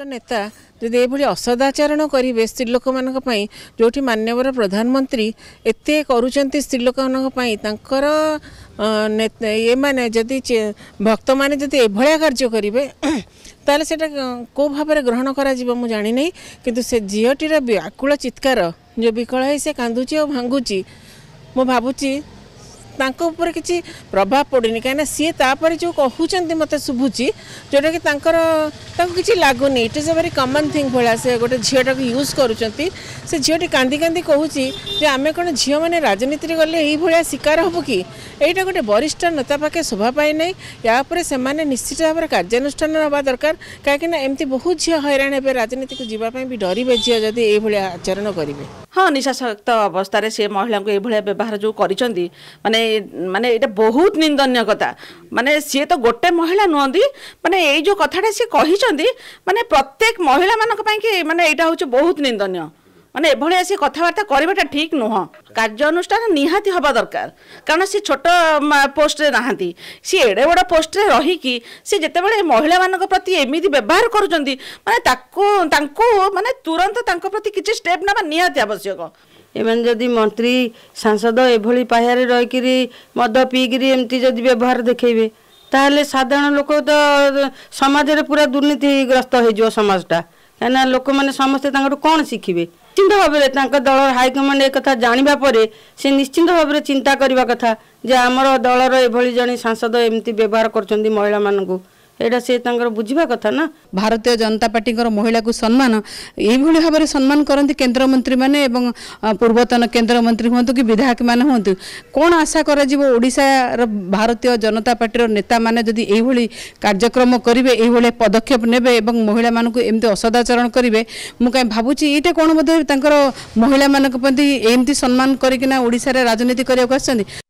नेता जदि ये असदाचरण करेंगे स्त्रीलोक मानी जो मानवर प्रधानमंत्री एत कर स्त्रीलोक ये मैंने जदि भक्त मैंने जदि एभया कार्य करेंगे ताले सेटा को भाव में ग्रहण करा जीव मु जानी नहीं किंतु से झीटीर व्याकुल चित्कार जो विकल है से कांदुची और भांगुची मु भावुची तांको ऊपर किसी प्रभाव पड़े कहीं सी तापर जो कहते मत शुभुची जोटा कि किसी लगुनि it is a very common thing भाया से गोटे झीटा को यूज करुँचे से झीटी कांदी कांदी कहूची जे आम कौन झील मैंने राजनीति गले ये शिकार हम कि यहाँ गोटे वरिष्ठ नेता पाखे शोभा पाए ना यापर से निश्चित भाव कार्यानुष्ठान हवा दरकार कहीं एमती बहुत झील हैराण हे राजनीति को जीवाई भी डर झील जदि ये आचरण करेंगे। हाँ निशाशक्त अवस्था से महिला को यह व्यवहार जो कर माने ये बहुत निंदनीय कथा माने सी तो गोटे महिला नुहति माने ये जो कथाटा सी कही माने प्रत्येक महिला मानक पाइके माने एटा होचे बहुत निंदनीय माने एभलिया सी कथबार्ता करवाटा ठीक नुह कार्यानुष्ठान निहाती हवा दरकार कारण सी छोट पोस्ट रे नाहंती सी एडे बड़ पोस्ट रे रही कि सी जेतेबेले महिला मानक प्रति एमिति व्यवहार करूचंती माने ताको तांको माने तुरंत तांको प्रति किछि स्टेप नाबा निहाती आवश्यक। एमन जदि मंत्री सांसद एभली पाहारे रहीकि मद पीकि एमती जदि व्यवहार देखेबे ताहले साधारण लोक तो समाज रे पूरा दुर्नीतिग्रस्त हो जो समाजटा कहीं लोक मैंने समस्ते कौन शिखे निश्चिंत भाव दल हाईकमांड एक जाना पर से निश्चिंत भाव चिंता करने कथा जे आमर दलर एभली जन सांसद एमती व्यवहार कर महिला मानू एटा से बुझा कथा ना। भारतीय जनता पार्टी महिला को सम्मान ये भाव में सम्मान करती केंद्र मंत्री माने एवं पूर्वतन केंद्र मंत्री हूँ कि विधायक मान हूँ कौन आशा कर ओडिशार भारतीय जनता पार्टी नेता माने जदि यही कार्यक्रम करेंगे ये पदक्षेप नेबे महिला मानक एमती असदाचरण करेंगे मुझे भावुची ये कौन बोधे महिला मानक प्रति एमती सम्मान करना ओडिशार राजनीति करने को आसछन्ति